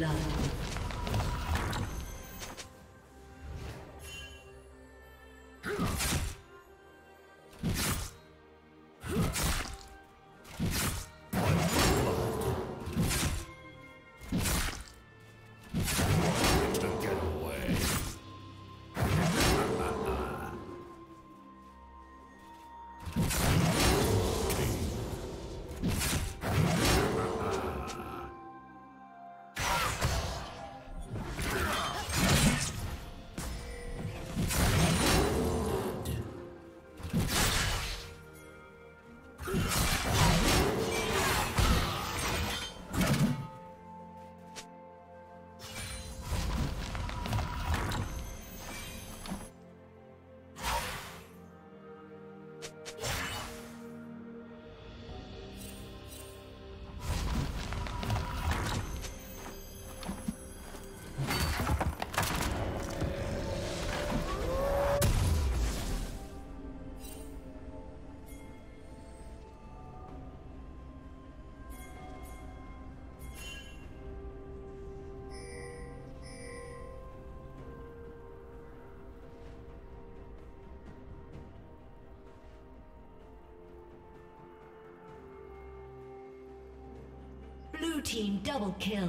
blood. Blue team double kill.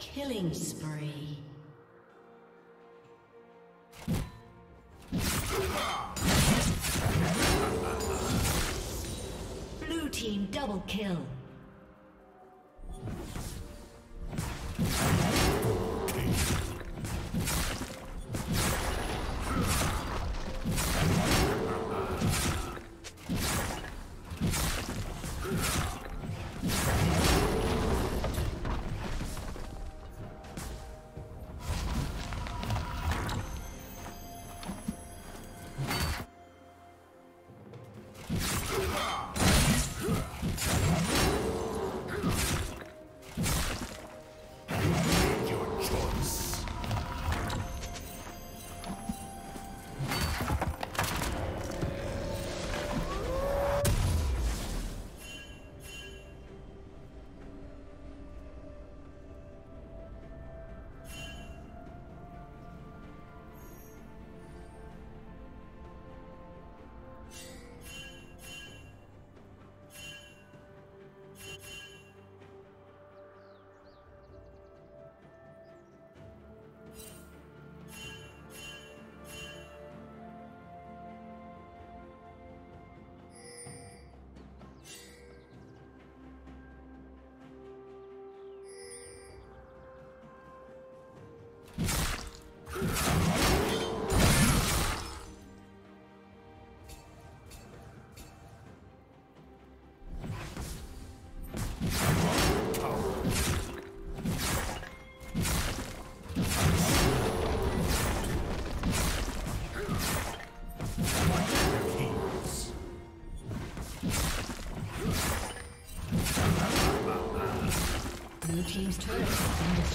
Killing spree. Blue team double kill. Team's turret has been destroyed.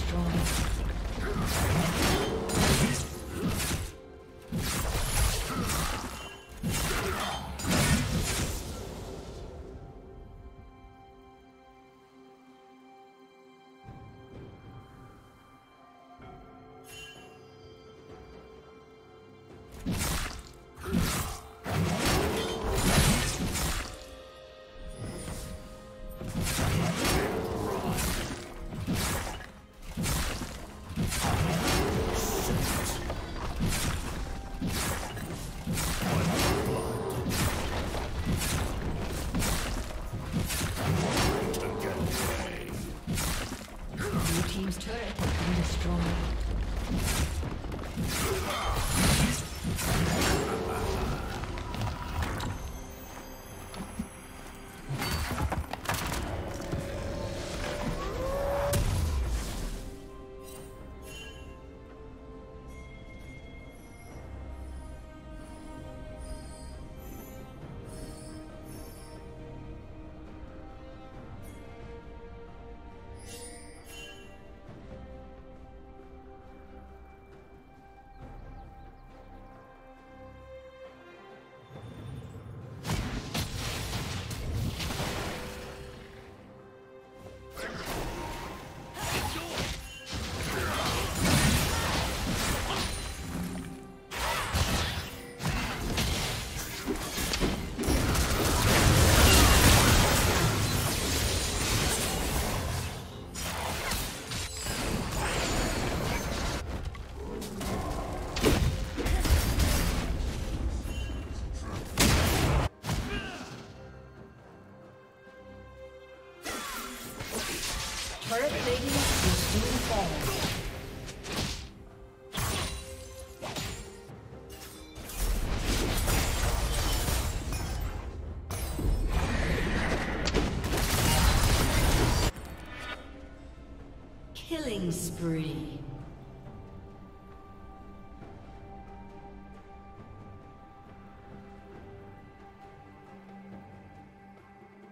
Killing spree.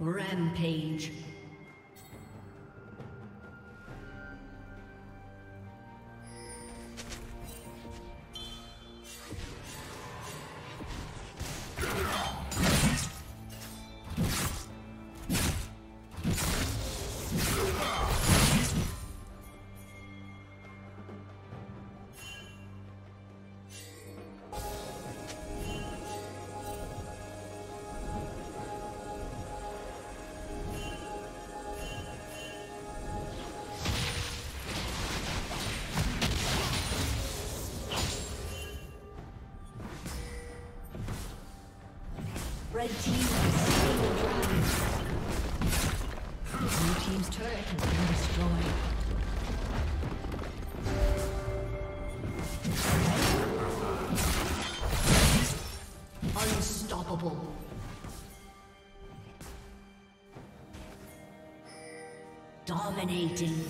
Rampage. Red team has slain the dragon. Blue team's turret has been destroyed. Dominating.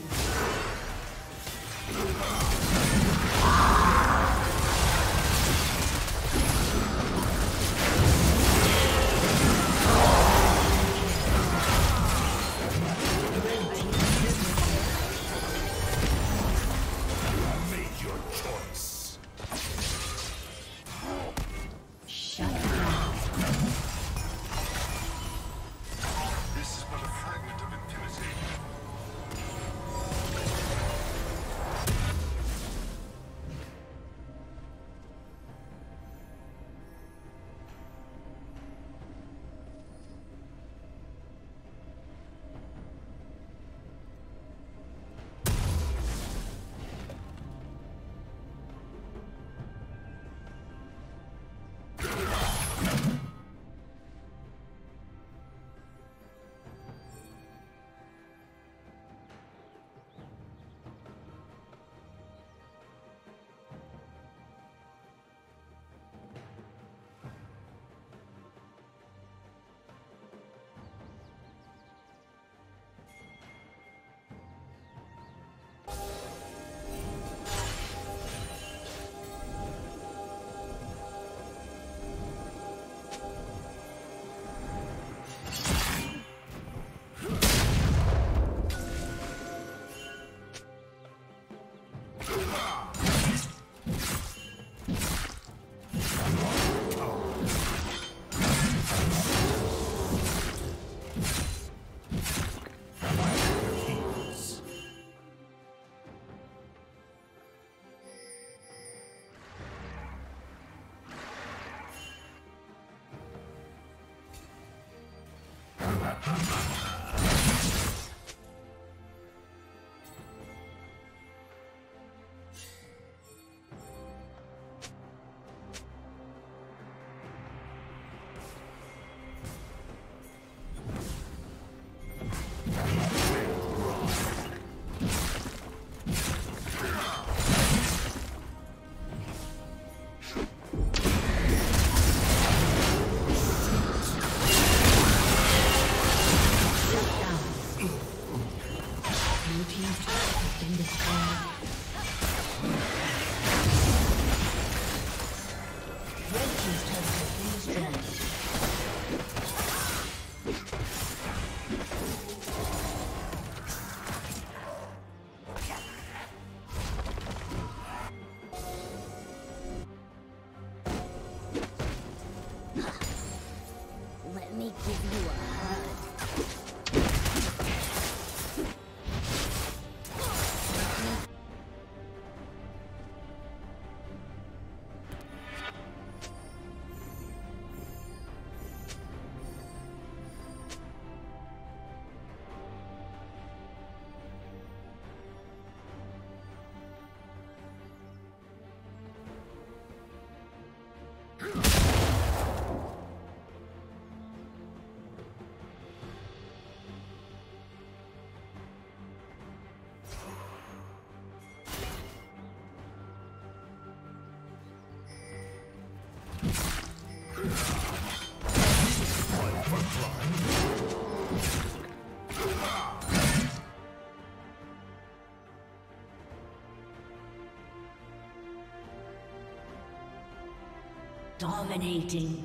Dominating.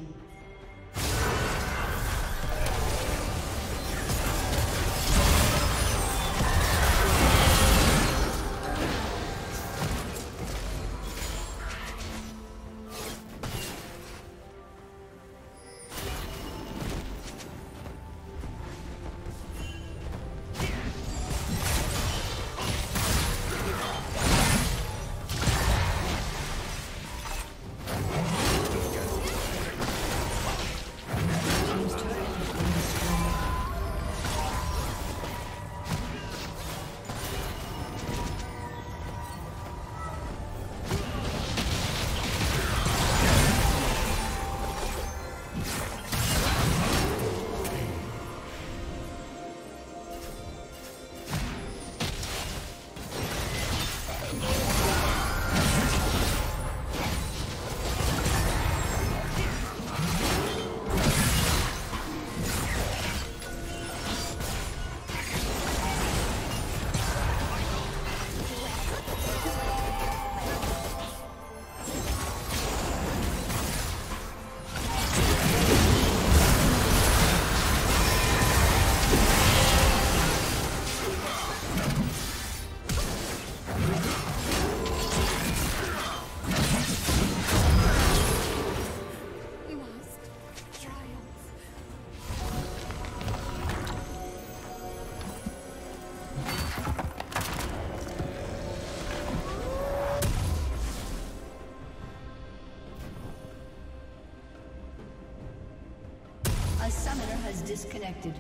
has disconnected.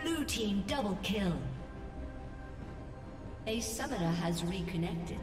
Blue team double kill. A summoner has reconnected.